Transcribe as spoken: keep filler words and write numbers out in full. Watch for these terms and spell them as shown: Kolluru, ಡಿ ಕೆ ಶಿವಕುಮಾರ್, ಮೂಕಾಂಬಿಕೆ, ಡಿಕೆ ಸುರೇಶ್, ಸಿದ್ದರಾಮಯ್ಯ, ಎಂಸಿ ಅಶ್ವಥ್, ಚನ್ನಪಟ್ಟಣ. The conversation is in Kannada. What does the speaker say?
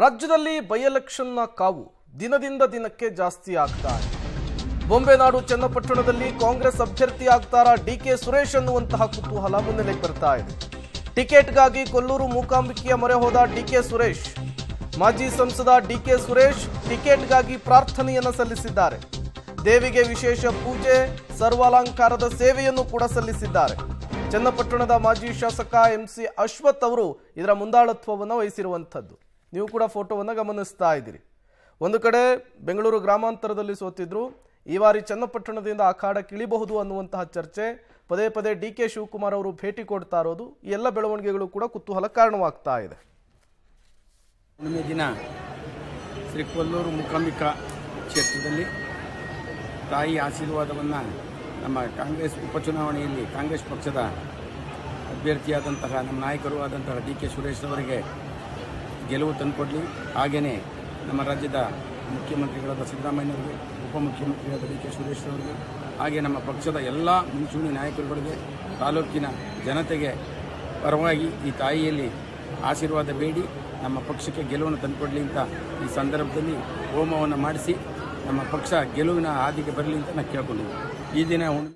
ರಾಜ್ಯದಲ್ಲಿ ಬೈ ಎಲೆಕ್ಷನ್ ನ ಕಾವು ದಿನದಿಂದ ದಿನಕ್ಕೆ ಜಾಸ್ತಿ ಆಗ್ತಾ ಇದೆ. ಬೊಂಬೆನಾಡು ಚನ್ನಪಟ್ಟಣದಲ್ಲಿ ಕಾಂಗ್ರೆಸ್ ಅಭ್ಯರ್ಥಿಯಾಗ್ತಾರಾ ಡಿಕೆ ಸುರೇಶ್ ಅನ್ನುವಂತಹ ಕುತೂಹಲ ಮುನ್ನೆಲೆಗೆ ಬರ್ತಾ ಇದೆ. ಟಿಕೆಟ್ಗಾಗಿ ಕೊಲ್ಲೂರು ಮೂಕಾಂಬಿಕೆಯ ಮೊರೆ ಹೋದ ಡಿಕೆ ಸುರೇಶ್, ಮಾಜಿ ಸಂಸದ ಡಿಕೆ ಸುರೇಶ್ ಟಿಕೆಟ್ಗಾಗಿ ಪ್ರಾರ್ಥನೆಯನ್ನು ಸಲ್ಲಿಸಿದ್ದಾರೆ. ದೇವಿಗೆ ವಿಶೇಷ ಪೂಜೆ, ಸರ್ವಾಲಂಕಾರದ ಸೇವೆಯನ್ನು ಕೂಡ ಸಲ್ಲಿಸಿದ್ದಾರೆ. ಚನ್ನಪಟ್ಟಣದ ಮಾಜಿ ಶಾಸಕ ಎಂಸಿ ಅಶ್ವಥ್ ಅವರು ಇದರ ಮುಂದಾಳತ್ವವನ್ನು ವಹಿಸಿರುವಂಥದ್ದು ನೀವು ಕೂಡ ಫೋಟೋವನ್ನು ಗಮನಿಸ್ತಾ ಇದ್ದೀರಿ. ಒಂದು ಕಡೆ ಬೆಂಗಳೂರು ಗ್ರಾಮಾಂತರದಲ್ಲಿ ಸೋತಿದ್ರು, ಈ ಬಾರಿ ಚನ್ನಪಟ್ಟಣದಿಂದ ಅಖಾಡಕ್ಕೆ ಇಳಿಬಹುದು ಅನ್ನುವಂತಹ ಚರ್ಚೆ, ಪದೇ ಪದೇ ಡಿ ಕೆ ಶಿವಕುಮಾರ್ ಅವರು ಭೇಟಿ ಕೊಡ್ತಾ ಇರೋದು, ಈ ಎಲ್ಲ ಬೆಳವಣಿಗೆಗಳು ಕೂಡ ಕುತೂಹಲ ಕಾರಣವಾಗ್ತಾ ಇದೆ. ಹುಣ್ಣಿಮೆ ದಿನ ಶ್ರೀ ಕೊಲ್ಲೂರು ಮೂಕಾಂಬಿಕಾ ಕ್ಷೇತ್ರದಲ್ಲಿ ತಾಯಿ ಆಶೀರ್ವಾದವನ್ನು ನಮ್ಮ ಕಾಂಗ್ರೆಸ್ ಉಪಚುನಾವಣೆಯಲ್ಲಿ ಕಾಂಗ್ರೆಸ್ ಪಕ್ಷದ ಅಭ್ಯರ್ಥಿಯಾದಂತಹ ನಮ್ಮ ನಾಯಕರು ಆದಂತಹ ಡಿ ಕೆ ಸುರೇಶ್ ಅವರಿಗೆ ಗೆಲುವು ತಂದುಕೊಡಲಿ. ಹಾಗೆಯೇ ನಮ್ಮ ರಾಜ್ಯದ ಮುಖ್ಯಮಂತ್ರಿಗಳಾದ ಸಿದ್ದರಾಮಯ್ಯನವರಿಗೆ, ಉಪಮುಖ್ಯಮಂತ್ರಿಯಾದ ಡಿ ಕೆ ಸುರೇಶ್ ಅವರಿಗೆ, ಹಾಗೆ ನಮ್ಮ ಪಕ್ಷದ ಎಲ್ಲ ಮುಂಚೂಣಿ ನಾಯಕರುಗಳಿಗೆ, ತಾಲೂಕಿನ ಜನತೆಗೆ ಪರವಾಗಿ ಈ ತಾಯಿಯಲ್ಲಿ ಆಶೀರ್ವಾದ ಬೇಡಿ ನಮ್ಮ ಪಕ್ಷಕ್ಕೆ ಗೆಲುವನ್ನು ತಂದುಕೊಡಲಿ ಅಂತ ಈ ಸಂದರ್ಭದಲ್ಲಿ ಹೋಮವನ್ನು ಮಾಡಿಸಿ ನಮ್ಮ ಪಕ್ಷ ಗೆಲುವಿನ ಹಾದಿಗೆ ಬರಲಿ ಅಂತ ನಾನು ಕೇಳ್ಕೊಂಡಿದ್ದೀನಿ. ಈ ದಿನ